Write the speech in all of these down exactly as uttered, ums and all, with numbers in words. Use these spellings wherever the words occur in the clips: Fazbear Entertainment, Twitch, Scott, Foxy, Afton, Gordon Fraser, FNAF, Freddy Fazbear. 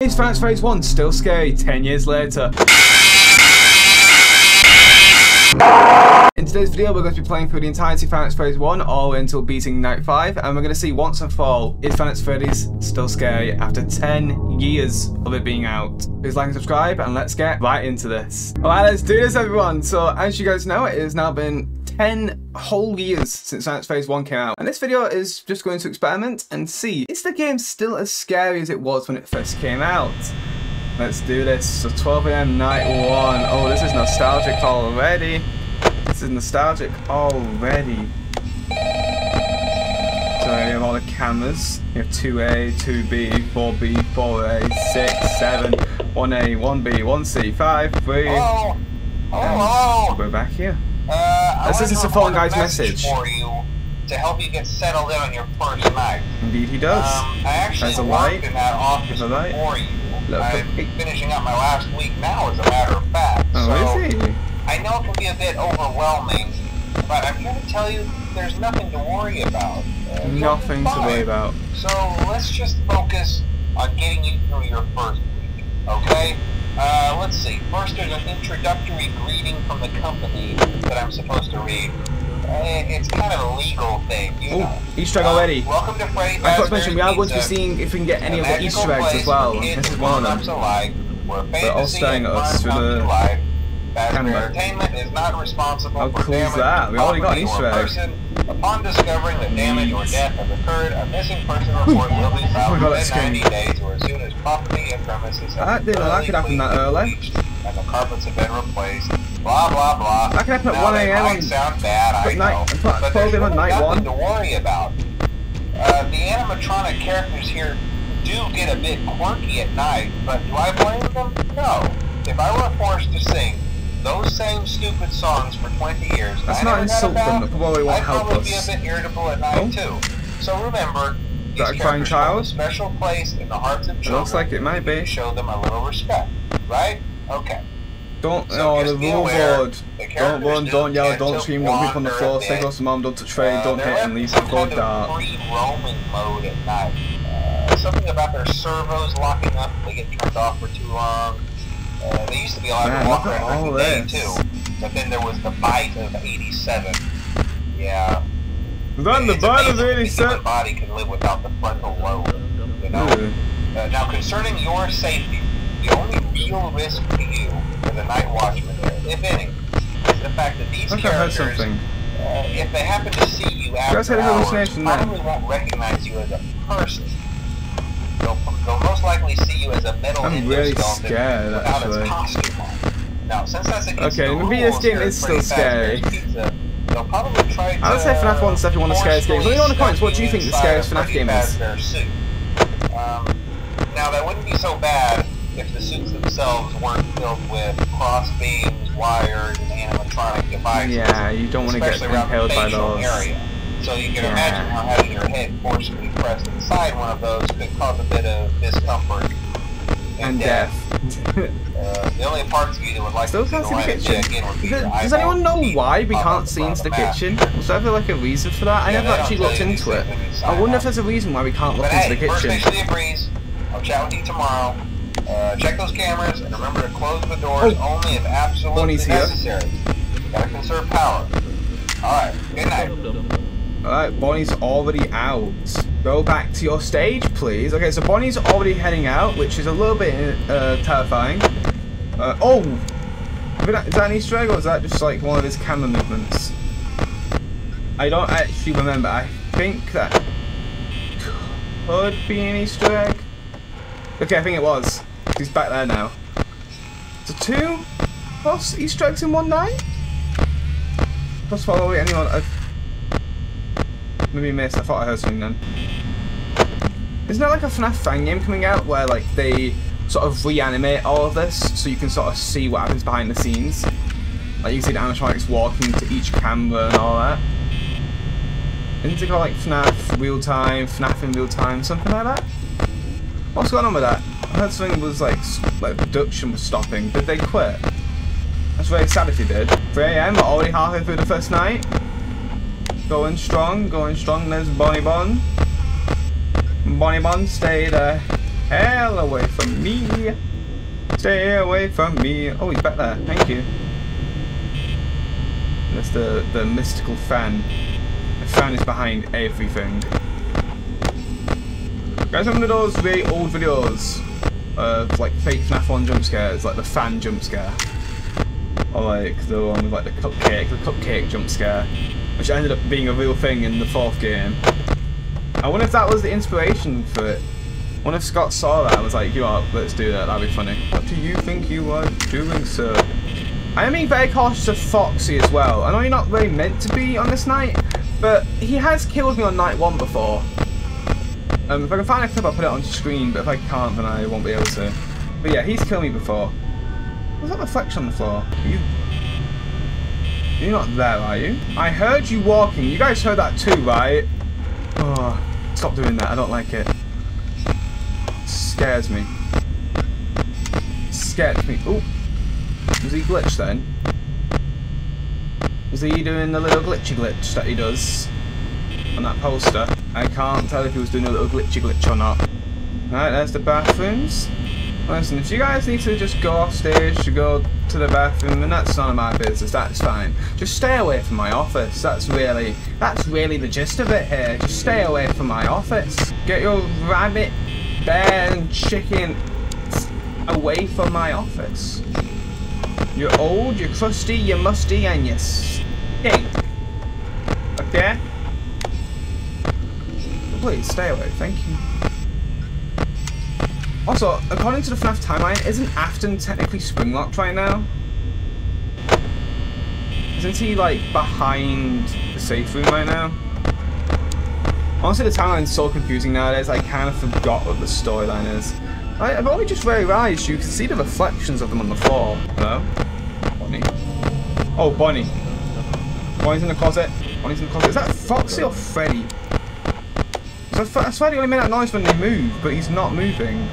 Is F NAF Phase one still scary ten years later? In today's video we're going to be playing through the entirety of F NAF Phase one all until beating Night five, and we're going to see once and for all, is F NAF Freddy's still scary after ten years of it being out? Please like and subscribe and let's get right into this. Alright, let's do this everyone! So as you guys know, it has now been ten whole years since F NAF Phase one came out, and this video is just going to experiment and see, is the game still as scary as it was when it first came out? Let's do this. So twelve A M night one. Oh, this is nostalgic already. This is nostalgic already. So we have all the cameras. We have two A, two B, four B, four A, six, seven, one A, one B, one C, five, three. Oh, oh, we're back here. Uh, this isn't a Fallen Guy's message. For you to help you get settled in on your first night. Indeed, he does. Um, I actually There's a light. In that office a light. For you. Look, I'm finishing up my last week now, as a matter of fact. Oh, so is he? I know it can be a bit overwhelming, but I'm here to tell you there's nothing to worry about. Uh, nothing to worry about. So let's just focus on getting you through your first week, okay? Uh, let's see. First, there's an introductory greeting from the company that I'm supposed to read. Uh, it's kind of a legal thing, you Ooh, know. Easter egg already. Um, welcome to Freddy Fazbear's I forgot to mention, we are going to be seeing if we can get any of the Easter eggs as well. This is one of them. We're They're all staring at us through the camera. Fazbear Entertainment is not responsible How for cool damage is that? We already got an Easter egg. Person. Upon discovering that damage or death has occurred, a missing person report will be filed within ninety days or as soon as property and premises have been reached and the carpets have been replaced, blah blah blah. That could happen at one A M. Sound bad, I know, but there's nothing to worry about. Uh, the animatronic characters here do get a bit quirky at night, but do I blame them? No. If I were forced to sing those same stupid songs for twenty years, that's not insult them, that probably won't help us. I'd probably be a bit irritable at night too. So remember, that crying child? A special place in the hearts of children. It looks like it might be. Show them a little respect, right? Okay. Don't, no, the rule board. Don't run, don't yell, don't scream, don't weep on the floor, stay close to mom, don't touch Freddy, don't hit and leave the floor dark. Free roaming mode at night. Uh, something about their servos locking up, they get turned off for too long. Uh, they used to be allowed Man, to walk around every day too, but then there was the bite of eighty-seven. Yeah. Then the bite of eighty-seven. The body can live without the frontal lobe. You know. Mm. Uh, now, concerning your safety, the only real risk to you as a night watchman, if any, is the fact that these characters, uh, if they happen to see you after hours, probably won't recognize you as a person. They'll, they'll most likely see you as a metal I'm really scared, actually. Now, since that's against okay, the maybe this game is still scary. Pizza, they'll probably try to I'll say F NAF one's definitely one of the scariest games. Let me know in the comments, what do you think the scariest F NAF game is? Um, now, that wouldn't be so bad if the suits themselves weren't filled with cross beams, wires, and animatronic devices. Yeah, you don't want to get impaled by those. Area. So you can yeah. imagine how having your head forcibly pressed inside one of those could cause a bit of discomfort and, and death. death. uh, the only parts of you that would like Still to see the light kitchen. Again would be the Does anyone know why we can't see into the, the kitchen? Was there ever like a reason for that? Yeah, I never actually looked into it. I wonder if there's a reason why we can't look into the kitchen. But hey, first day of the breeze. I'll chat with you tomorrow. Uh, check those cameras and remember to close the doors oh. only if absolutely necessary. You gotta conserve power. Alright, good night. Alright, Bonnie's already out. Go back to your stage, please. Okay, so Bonnie's already heading out, which is a little bit uh, terrifying. Uh, oh! Is that an Easter egg, or is that just like one of his camera movements? I don't actually remember. I think that could be an Easter egg. Okay, I think it was. He's back there now. So two plus Easter eggs in one night? Plus probably anyone... I've Maybe missed. I thought I heard something then. Isn't there like a F NAF fan game coming out where like they sort of reanimate all of this so you can sort of see what happens behind the scenes? Like you can see the animatronics walking to each camera and all that. Isn't it called like F NAF real time, F NAF in real time, something like that? What's going on with that? I heard something was like like production was stopping. Did they quit? That's very sad if they did. three A M, already halfway through the first night. Going strong, going strong, there's Bonnie Bon. Bonnie Bon, stay there. hell away from me. Stay away from me. Oh, he's back there. Thank you. That's the, the mystical fan. The fan is behind everything. Guys, remember those really old videos of like fake FNAF one jump scares, like the fan jump scare? Or like the one with like the cupcake, the cupcake jump scare, which ended up being a real thing in the fourth game. I wonder if that was the inspiration for it. I wonder if Scott saw that and was like, you know, let's do that, that'd be funny. What do you think you are doing, sir? I am being very cautious of Foxy as well. I know you're not really meant to be on this night, but he has killed me on night one before. Um, if I can find a clip, I'll put it on screen, but if I can't, then I won't be able to. But yeah, he's killed me before. What's that reflection on the floor? Are you... You're not there, are you? I heard you walking. You guys heard that too, right? Oh, stop doing that. I don't like it. It scares me. It scares me. Oh, was he glitched then? Was he doing the little glitchy glitch that he does on that poster? I can't tell if he was doing a little glitchy glitch or not. Alright, there's the bathrooms. Listen, if you guys need to just go off stage to go to the bathroom, then that's none of my business, that's fine. Just stay away from my office, that's really, that's really the gist of it here. Just stay away from my office. Get your rabbit, bear and chicken away from my office. You're old, you're crusty, you're musty, and you stink. Okay? Please stay away, thank you. Also, according to the FNAF timeline, isn't Afton technically spring-locked right now? Isn't he, like, behind the safe room right now? Honestly, the timeline's so confusing nowadays, I kind of forgot what the storyline is. I, I've only just realized you can see the reflections of them on the floor. Hello? Bonnie. Oh, Bonnie. Bonnie's in the closet. Bonnie's in the closet. Is that Foxy or Freddy? I swear he only made that noise when they move, but he's not moving.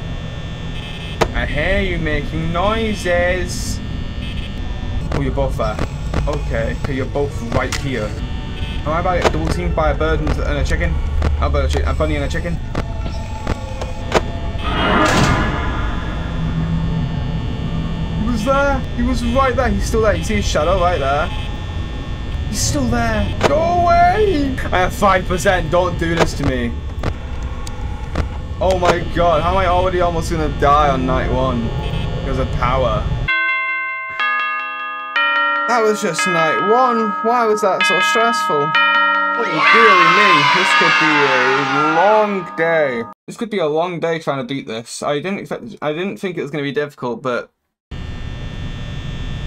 I hear you making noises. Oh, you're both there. Okay, okay, you're both right here. Am I about to get double teamed by a bird and a chicken? A, bird, a, chick a bunny and a chicken? He was there. He was right there. He's still there. You see his shadow right there. He's still there. Go away! I have five percent. Don't do this to me. Oh my god, how am I already almost gonna die on night one? Because of power. That was just night one. Why was that so stressful? Oh dearie me, this could be a long day. This could be a long day trying to beat this. I didn't expect, I didn't think it was gonna be difficult, but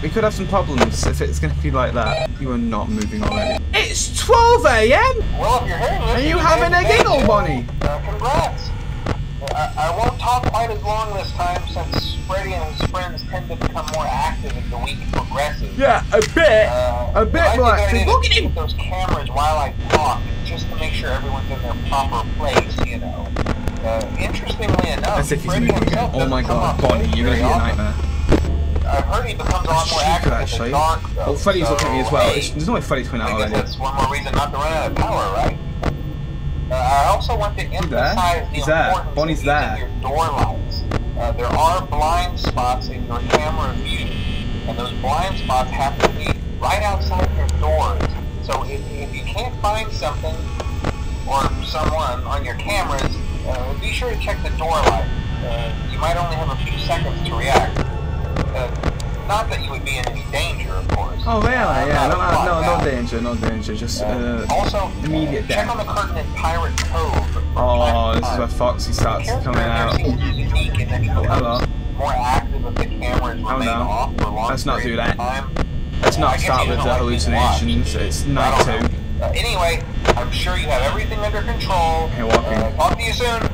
we could have some problems if it's gonna be like that. You are not moving already. It's twelve A M! Well, you're here, are you having a giggle, you. Bonnie? Uh, congrats! I, I won't talk quite as long this time since Freddy and his friends tend to become more active as the week progresses. Yeah, a bit. Uh, a bit more active. Look at him! Those cameras while I talk, just to make sure everyone's in their proper place, you know. Uh, interestingly enough, as if he's Freddy moving again. Oh my god, Bonnie, you're gonna be a nightmare. I've heard he becomes a lot more active actually. In the dark, though. Well, Freddy's so, looking at me as well. Hey, there's no way Freddy's coming out already. That's one more reason not to run out of power, right? Uh, I also want to emphasize the importance of using your door lights. Uh, there are blind spots in your camera view, and those blind spots have to be right outside your doors. So if, if you can't find something or someone on your cameras, uh, be sure to check the door light. Uh, you might only have a few seconds to react. Uh, not that you would be in any danger, of course. Oh, really? Uh, yeah, no, no, no, no danger, no danger. Just uh, also, immediate uh, check death. On the curtain in Pirate Cove. Oh, this is where Foxy starts coming out. Hello. More active if the cameras remain off for long. Let's not do that. Let's not start with the hallucinations. It's night two. Uh, anyway, I'm sure you have everything under control. Hey, walking. Uh, talk to you soon.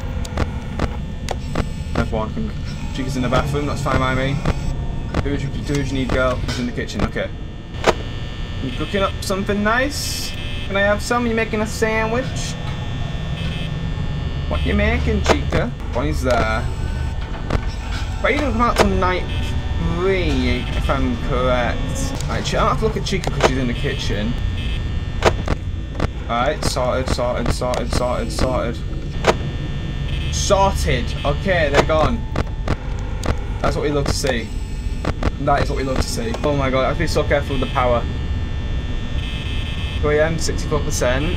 I'm walking. Chica's in the bathroom. That's fine by me. Do what, you, do what you need, girl. It's in the kitchen, okay. You cooking up something nice? Can I have some? You making a sandwich? What you making, Chica? Bonnie's there. But you didn't come out till night three, if I'm correct. Alright, I don't have to look at Chica because she's in the kitchen. Alright, sorted, sorted, sorted, sorted, sorted. Sorted. Okay, they're gone. That's what we love to see. That is what we love to see. Oh my god, I have to be so careful with the power. three A M, sixty-four percent.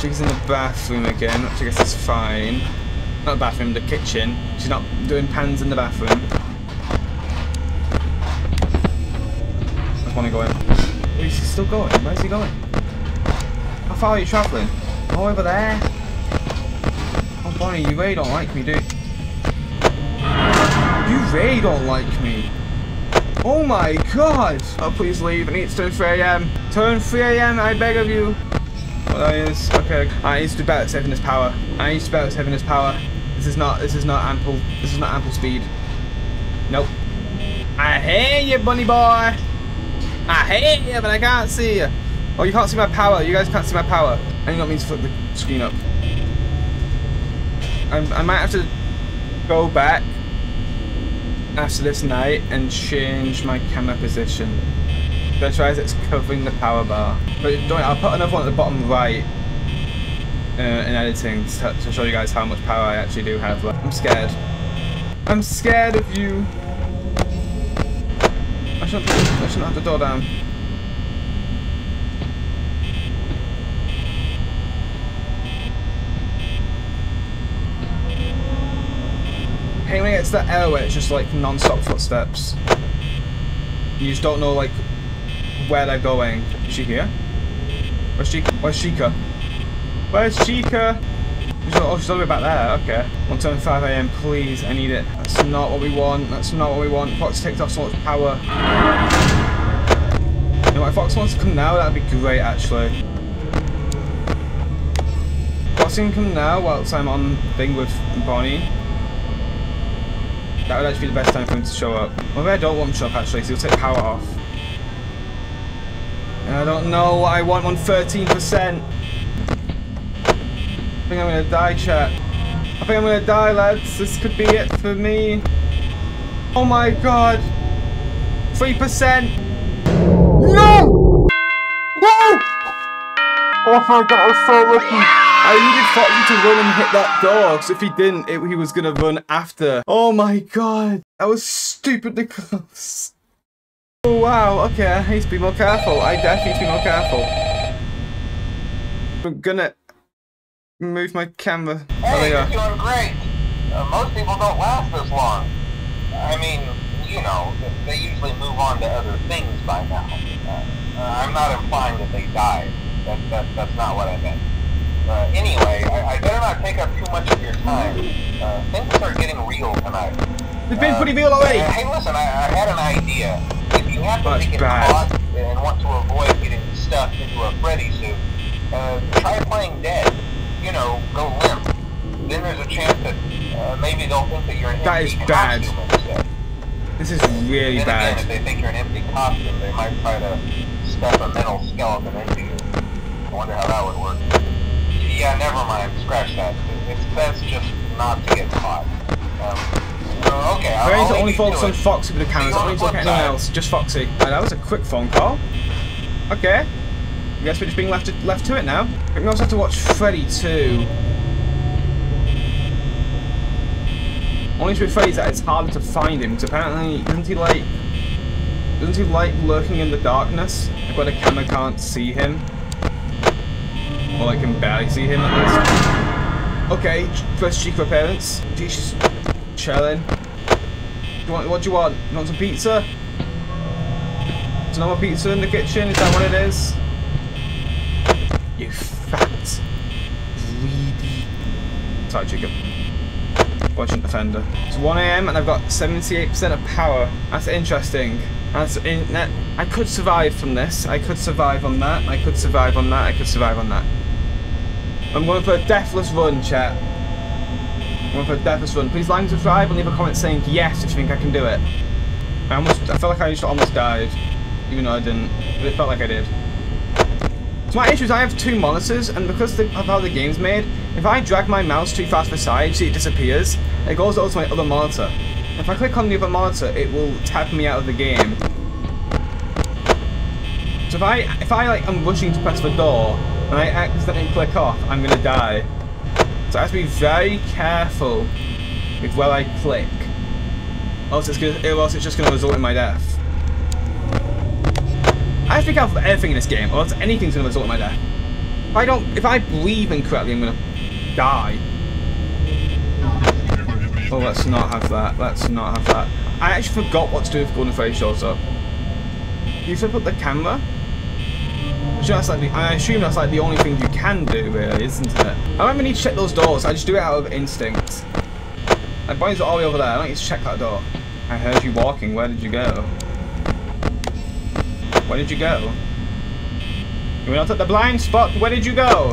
She's in the bathroom again, which I guess is fine. Not the bathroom, the kitchen. She's not doing pans in the bathroom. I just want to go in. Wait, she's still going. Where's he going? How far are you travelling? Oh, over there. Oh, Bonnie, you really don't like me, dude. You really don't like me. Oh my god! Oh, please leave. I need to turn three A M. Turn three A M, I beg of you. Oh, there he is. Okay. I need to do better at saving his power. I need to do better at saving his power. This is not. This is not ample. This is not ample speed. Nope. I hear you, bunny boy. I hear you, but I can't see you. Oh, you can't see my power. You guys can't see my power. I did not mean to flip the screen up. I, I might have to go back after this night and change my camera position. But try as it's covering the power bar. But don't, I'll put another one at the bottom right uh, in editing to, to show you guys how much power I actually do have. I'm scared. I'm scared of you. I shouldn't, I shouldn't have the door down. Hey, when it gets to that area where it's just like non-stop footsteps. You just don't know like where they're going. Is she here? Where's Chica? Where's Chica? Where's Chica? She's all, oh, she's all the way back there. Okay. one twenty-five A M, please. I need it. That's not what we want. That's not what we want. Fox takes off so much power. You know, if Fox wants to come now, that'd be great, actually. Fox can come now whilst I'm on thing with Bonnie. That would actually be the best time for him to show up. Well, maybe I don't want him to show up, actually, so he'll take power off. And I don't know what I want on thirteen percent. I think I'm going to die, chat. I think I'm going to die, lads. This could be it for me. Oh my god. three percent. No! No! Oh my god, I was so lucky. I needed Foxy to run and hit that door, because if he didn't, it, he was going to run after. Oh my god, that was stupidly close. Oh wow, okay, I need to be more careful. I definitely need to be more careful. I'm going to move my camera. Hey, you're doing great. Uh, most people don't last this long. I mean, you know, they usually move on to other things by now. Uh, I'm not implying that they died. That, that, that's not what I meant. Uh, anyway, I, I better not take up too much of your time. Uh, things are getting real tonight. They've been uh, pretty real already. Uh, hey, listen, I, I had an idea. If you have to get caught and want to avoid getting stuck into a Freddy suit, uh, try playing dead. You know, go limp. Then there's a chance that uh, maybe they'll think that you're an that empty costume. That is bad. Instead. This is really then bad. Again, if they think you're an empty costume, they might try to stuff a mental skeleton into you. I wonder how that would work. Yeah, never mind. Scratch that. It's best just not to get caught. Um, well, okay, I'll Where is it only focus on Foxy with the cameras? I don't need to look at anyone else. Just Foxy. Right, that was a quick phone call. Okay. I guess we're just being left to, left to it now. We also have to watch Freddy too. Only to be afraid that it's harder to find him, because apparently, doesn't he like... Doesn't he like lurking in the darkness? Like where the camera can't see him? Well, I can barely see him at least. Okay, first Chica appearance. She's just chilling. Do you want, what do you want? You want some pizza? There's no more pizza in the kitchen, is that what it is? You fat, greedy. Sorry, Chica. I shouldn't offend her. It's one A M and I've got seventy-eight percent of power. That's interesting. That's in, that, I could survive from this. I could survive on that. I could survive on that. I could survive on that. I'm going for a deathless run, chat. I'm going for a deathless run. Please like and subscribe and leave a comment saying yes if you think I can do it. I almost, I felt like I just almost died, even though I didn't, but it felt like I did. So my issue is I have two monitors, and because of how the game's made, if I drag my mouse too far to the side, see it disappears, it goes over to my other monitor. If I click on the other monitor, it will tap me out of the game. So if I, if I like, I'm rushing to press the door, and I accidentally click off, I'm gonna die. So I have to be very careful with where I click. Else it's, gonna, or else it's just going to result in my death. I have to be careful of everything in this game, or else anything's going to result in my death. If I don't, if I breathe incorrectly, I'm going to die. Oh, let's not have that. Let's not have that. I actually forgot what to do with Gordon Fraser also. You should put the camera. That's like the, I assume that's like the only thing you can do, really, isn't it? I don't even need to check those doors. I just do it out of instinct. My body's all the way over there. I don't need to check that door. I heard you walking. Where did you go? Where did you go? You went out at the blind spot. Where did you go?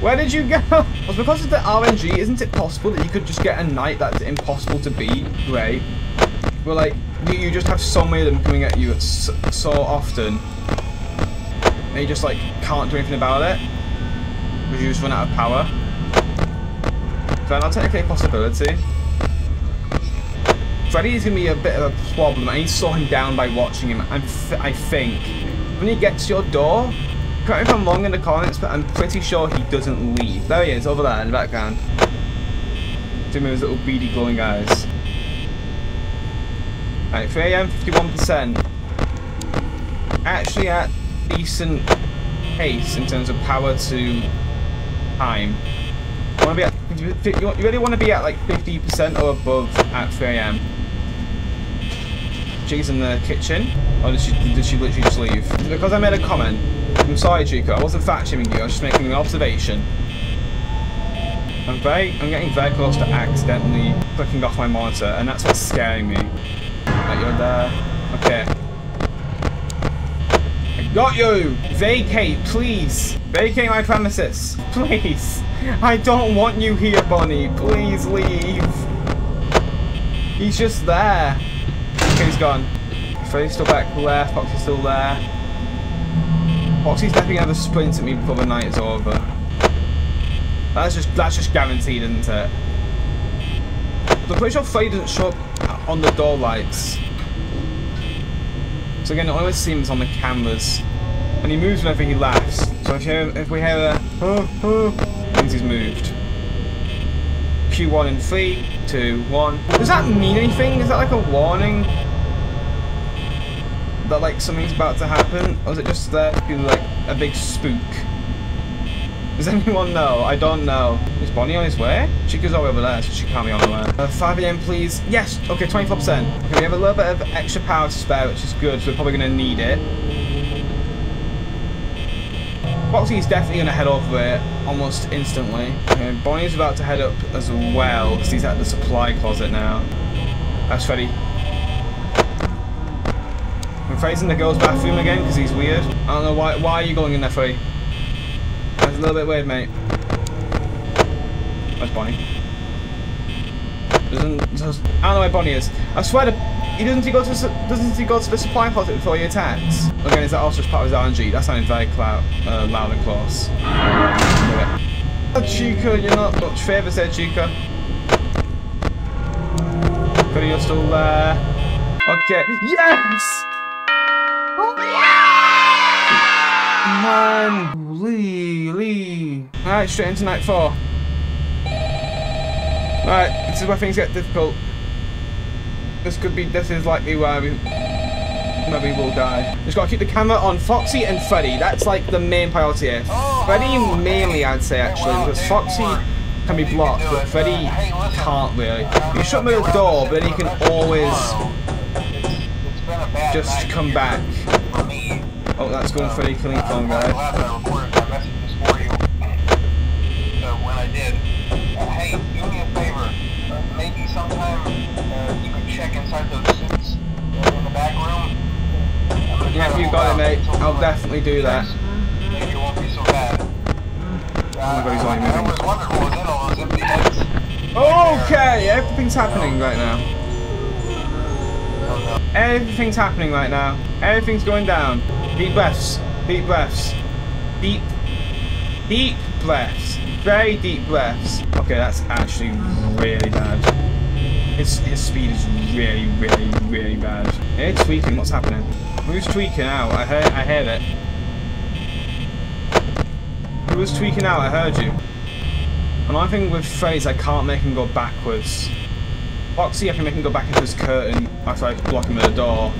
Where did you go? Well, because of the R N G, isn't it possible that you could just get a night that's impossible to beat? Great. Well, like, you, you just have so many of them coming at you so, so often. And you just, like, can't do anything about it. Because you just run out of power. Is that not technically a possibility? Freddy is going to be a bit of a problem. I need to slow him down by watching him, I'm th I think. When he gets to your door, correct me if I'm wrong in the comments, but I'm pretty sure he doesn't leave. There he is, over there in the background. Doing his little beady glowing eyes. Right, three A M, fifty-one percent. Actually at decent pace in terms of power to time. You, wanna be at, you really want to be at like fifty percent or above at three A M. Jig's in the kitchen, or did she, did she literally just leave? Because I made a comment. I'm sorry, Chico, I wasn't fact-shaming you, I was just making an observation. I'm very, I'm getting very close to accidentally clicking off my monitor, and that's what's scaring me. Right, you're there. Okay. I got you! Vacate, please! Vacate my premises! Please! I don't want you here, Bonnie! Please leave! He's just there! Okay, he's gone. Freddy's still back there, Foxy's still there. Foxy's definitely gonna have a sprint at me before the night is over. That's just that's just guaranteed, isn't it? I'm pretty sure Freddy doesn't show up on the door lights. So again, it always seems on the cameras. And he moves whenever he laughs. So if, you, if we hear a oh, oh, means he's moved. Q one in three, two, one. Does that mean anything? Is that like a warning? That like something's about to happen, or is it just there to be like a big spook? Does anyone know? I don't know. Is Bonnie on his way? She goes all the way over there, so she can't be on the way. Uh, five A M please. Yes! Okay, twenty-four percent. Okay, we have a little bit of extra power to spare, which is good, so we're probably going to need it. Foxy is definitely going to head over it almost instantly. Okay, Bonnie's about to head up as well, because he's at the supply closet now. That's Freddy. I'm afraid he's in the girls' bathroom again, because he's weird. I don't know, why Why are you going in there, Freddy? That's a little bit weird, mate. Where's Bonnie? Doesn't, doesn't, I don't know where Bonnie is. I swear to... He doesn't, he go to, doesn't he go to the supply closet before he attacks? Again, is that also just part of his R N G? That sounded very cloud, uh, loud and close. Okay. Chica, you're not much favours there, Chica. Freddy, you're still there. Okay. Yes! Oh, yeah! Man. Lee, Lee. Alright, straight into night four. Alright, this is where things get difficult. This could be, this is likely where we, where we will die. Just gotta keep the camera on Foxy and Freddy. That's like the main priority here. Freddy mainly, I'd say, actually, because Foxy can be blocked, but Freddy can't really. You shut me the door, but then he can always just come back. Oh, that's going um, Freddy killing phone guy. Last I recorded that message for you. So when I did, hey, do me a favor. Uh, maybe sometime uh, you could check inside those suits uh, in the back room. Yeah, you got it, mate. I'll definitely do that. Maybe it won't be so bad. Uh, Everybody's only moving. I was wondering what was in all those empty heads. Okay, everything's happening right now. Everything's happening right now. Everything's going down. Deep breaths. Deep breaths. Deep. Deep breaths. Very deep breaths. Okay, that's actually really bad. His, his speed is really, really, really bad. Hey, tweaking. What's happening? Who's tweaking out? I hear, I hear it. He was tweaking out, I heard you. And I think with Faze, I can't make him go backwards. Foxy, I can make him go back into his curtain after I block him at the door.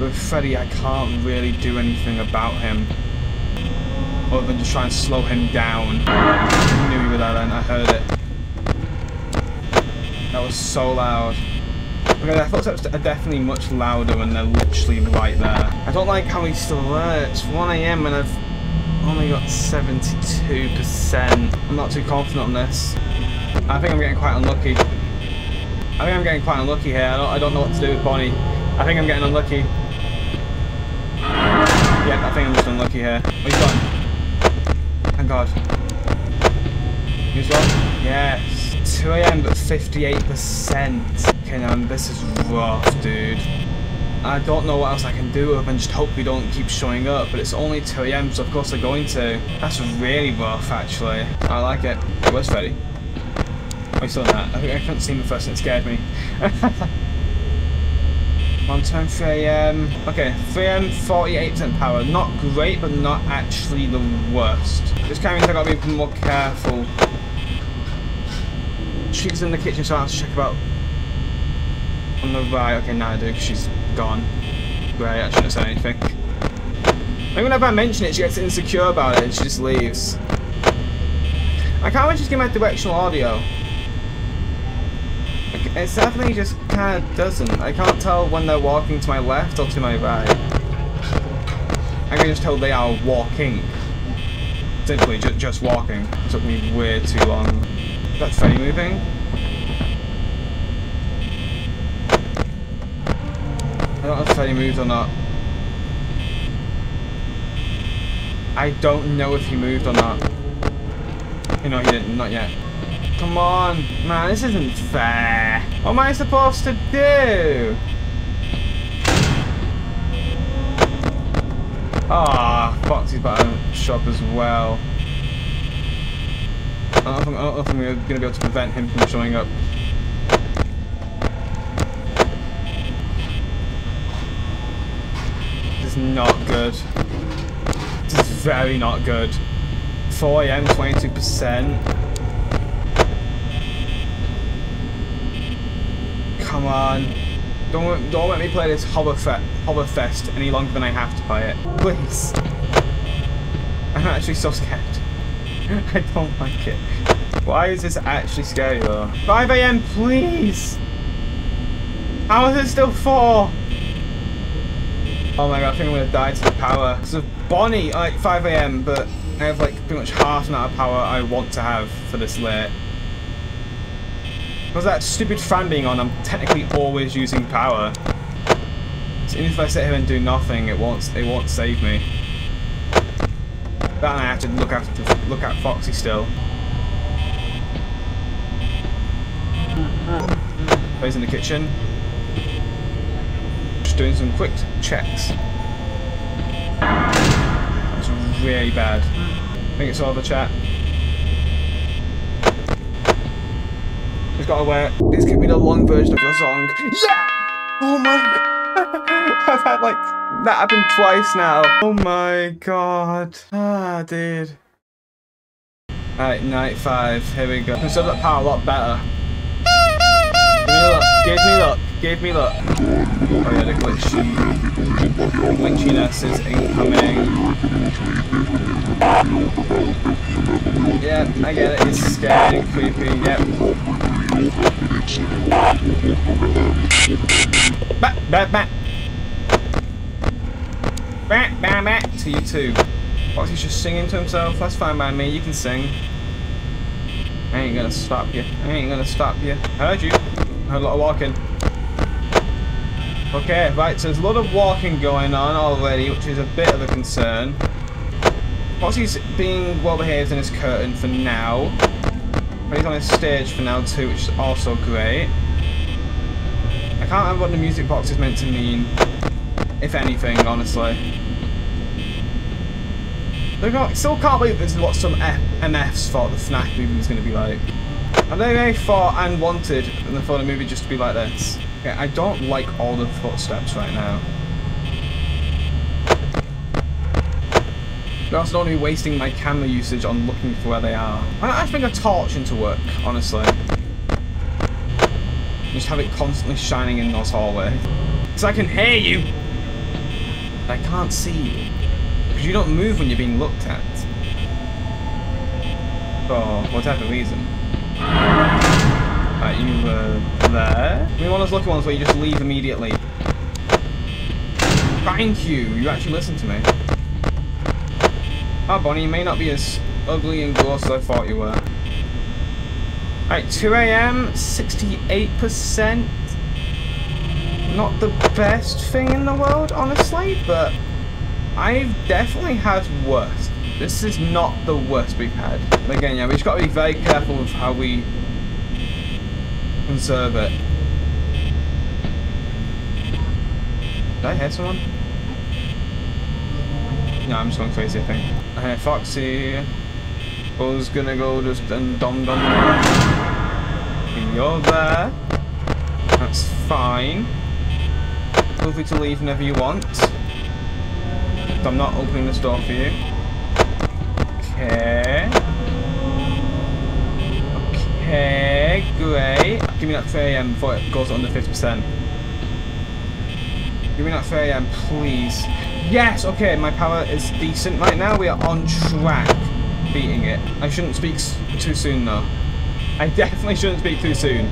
With Freddy, I can't really do anything about him. Other than just try and slow him down. I knew he would that end, I heard it. That was so loud. Okay, their footsteps are definitely much louder when they're literally right there. I don't like how he still alerts. one A M and I've only got seventy-two percent. I'm not too confident on this. I think I'm getting quite unlucky. I think I'm getting quite unlucky here. I don't, I don't know what to do with Bonnie. I think I'm getting unlucky. Yeah, I think I'm just unlucky here. Oh, he's gone. Thank God. He's gone. Yes. two A M but fifty-eight percent. Okay, now this is rough, dude. I don't know what else I can do other than just hope we don't keep showing up, but it's only two A M, so of course they're going to. That's really rough, actually. I like it. Hey, where's Freddy? Oh, he's still in that. I think I couldn't see him at first and it scared me. On turn three A M. Okay, three A M forty-eight percent power. Not great, but not actually the worst. This kind of means I've got to be more careful. She's in the kitchen, so I have to check about on the right. Okay, now I do because she's gone. Great, I shouldn't have said anything. Maybe whenever I mention it, she gets insecure about it and she just leaves. I can't wait to get my directional audio. It definitely just kind of doesn't. I can't tell when they're walking to my left or to my right. I can just tell they are walking. Simply, ju just walking. It took me way too long. That's Freddy moving. I don't know if Freddy moved or not. I don't know if he moved or not. You know he didn't, not yet. Come on, man, this isn't fair. What am I supposed to do? Ah, oh, Foxy's better shop as well. I don't, think, I don't know if I'm going to be able to prevent him from showing up. This is not good. This is very not good. four A M, twenty-two percent. Come on. Don't, don't let me play this horror, fe horror fest any longer than I have to play it. Please. I'm actually so scared. I don't like it. Why is this actually scary though? five A M please! How is it still four? Oh my god, I think I'm gonna die to the power. Because of Bonnie, like five A M, but I have like pretty much half an hour of power I want to have for this late. Because that stupid fan being on, I'm technically always using power. So even if I sit here and do nothing, it won't, it won't save me. That and I have to look after look at Foxy still. He's in the kitchen. Just doing some quick checks. That's really bad. I think it's all the chat. Just gotta wear. Please give me the long version of your song. Yeah! Oh my god! I've had like. That happened twice now. Oh my god. Ah, dude. Alright, night five. Here we go. I can still do that power a lot better. Give me luck. Give me luck. Give me luck. Oh yeah, the glitch. Glitchiness is incoming. Yep, I get it. It's scary and creepy. Yep. Back, back, back. Bam, bam, bam, to you too. Foxy's just singing to himself. That's fine by me. You can sing. I ain't gonna stop you. I ain't gonna stop you. Heard you. Heard a lot of walking. Okay, right. So there's a lot of walking going on already, which is a bit of a concern. Foxy's being well behaved in his curtain for now. But he's on his stage for now too, which is also great. I can't remember what the music box is meant to mean. If anything, honestly. I still can't believe this is what some M Fs thought the FNAF movie was going to be like. And they may thought and wanted and they thought the movie just to be like this. Okay, I don't like all the footsteps right now. But I also don't want to be wasting my camera usage on looking for where they are. Why don't I just bring a torch into work, honestly? Just have it constantly shining in those hallways. Because I can hear you! But I can't see you. Because you don't move when you're being looked at. For whatever reason. Right, you were there. I mean, one of those lucky ones where you just leave immediately. Thank you, you actually listened to me. Ah, Bonnie, you may not be as ugly and gross as I thought you were. Right, two A M, sixty-eight percent. Not the best thing in the world, honestly, but I've definitely had worse. This is not the worst we've had. But again, yeah, we've just got to be very careful with how we conserve it. Did I hear someone? No, I'm just going crazy, I think. I hear Foxy. Buzz gonna go just and dom dom. You're there. That's fine. Feel free to leave whenever you want. I'm not opening this door for you. Okay. Okay, great. Give me that three A M before it goes under fifty percent. Give me that three A M, please. Yes, okay, my power is decent right now. We are on track beating it. I shouldn't speak too soon, though. I definitely shouldn't speak too soon.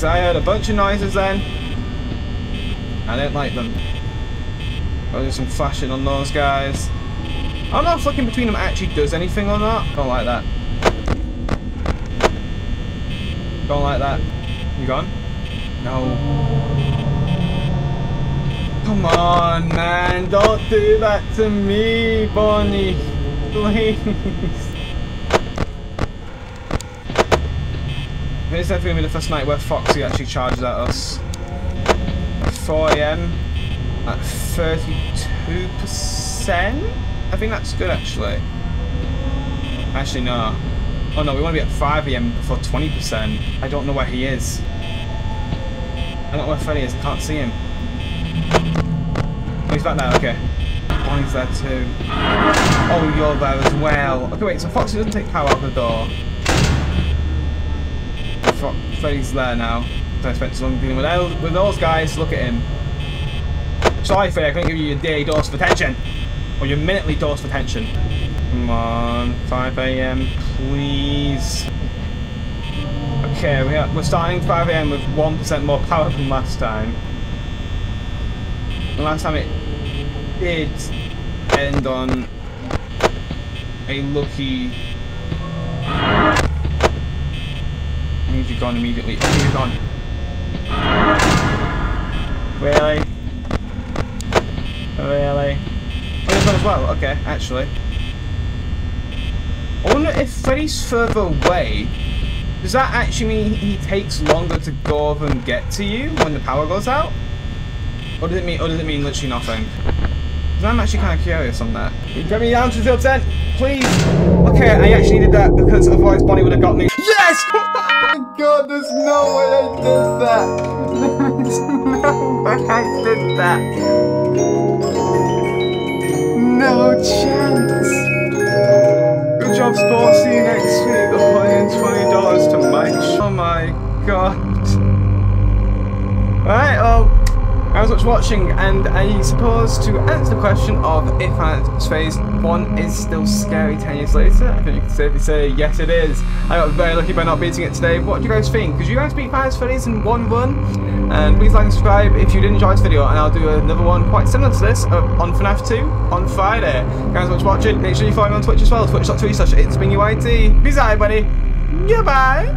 So I heard a bunch of noises then. I don't like them. I'll do some flashing on those guys. I don't know if looking between them actually does anything or not. Don't like that. Don't like that. You gone? No. Come on, man, don't do that to me, Bonnie. Please. This is definitely going to be the first night where Foxy actually charges at us. At four A M at thirty-two percent? I think that's good, actually. Actually, no. Oh, no, we want to be at five A M before twenty percent. I don't know where he is. I don't know where Freddy is. I can't see him. He's back now, okay. Bonnie's there too. Oh, you're there as well. Okay, wait, so Foxy doesn't take power out of the door. Fo Freddy's there now. So I spent so long dealing with, with those guys. Look at him. Sorry, Freddy, I couldn't give you your daily dose of attention. Or your minutely dose of attention. Come on, five A M, please. Okay, we are, we're starting five A M with one percent more power than last time. The last time it did end on a lucky. I need you gone immediately. I need you gone. Really? Really? Oh, you're gone as well? Okay, actually. I wonder if Freddy's further away, does that actually mean he takes longer to go over and get to you when the power goes out? Or does it mean, or does it mean literally nothing? Because I'm actually kind of curious on that. You get me down to zero percent, please. Okay, I actually did that because otherwise Bonnie would have got me. Yes! Oh my God, there's no way I did that. There's no way I did that. No chance. Good job, Sport. See you next week. I'm paying twenty dollars to Mike. Oh my God. All right, oh. I was much watching, and I suppose to answer the question of if FNAF phase one is still scary ten years later, I think you can safely say yes it is. I got very lucky by not beating it today. What do you guys think? Could you guys beat FNAF Freddy's in one run? And please like and subscribe if you did enjoy this video, and I'll do another one quite similar to this on FNAF two on Friday. Thanks so much for watching. Make sure you follow me on Twitch as well, twitch dot t v slash it's been U I T. Peace out, everybody. Goodbye.